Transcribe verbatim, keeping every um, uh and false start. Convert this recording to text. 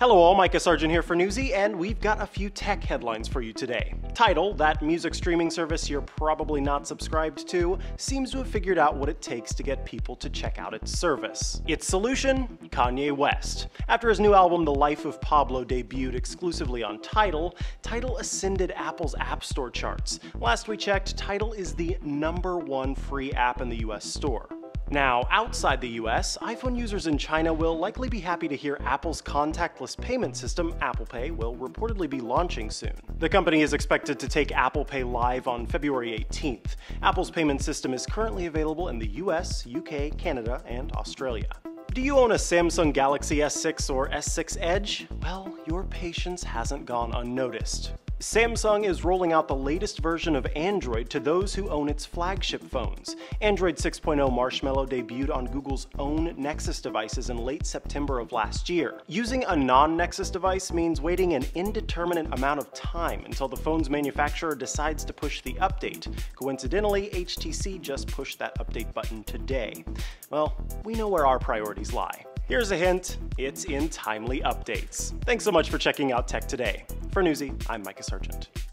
Hello all, Mikah Sargent here for Newsy, and we've got a few tech headlines for you today. Tidal, that music streaming service you're probably not subscribed to, seems to have figured out what it takes to get people to check out its service. Its solution? Kanye West. After his new album The Life of Pablo debuted exclusively on Tidal, Tidal ascended Apple's App Store charts. Last we checked, Tidal is the number one free app in the U S store. Now, outside the U S, iPhone users in China will likely be happy to hear Apple's contactless payment system, Apple Pay, will reportedly be launching soon. The company is expected to take Apple Pay live on February eighteenth. Apple's payment system is currently available in the U S, U K, Canada, and Australia. Do you own a Samsung Galaxy S six or S six Edge? Well, your patience hasn't gone unnoticed. Samsung is rolling out the latest version of Android to those who own its flagship phones. Android six point oh Marshmallow debuted on Google's own Nexus devices in late September of last year. Using a non-Nexus device means waiting an indeterminate amount of time until the phone's manufacturer decides to push the update. Coincidentally, H T C just pushed that update button today. Well, we know where our priorities lie. Here's a hint, it's in timely updates. Thanks so much for checking out Tech Today. For Newsy, I'm Mikah Sargent.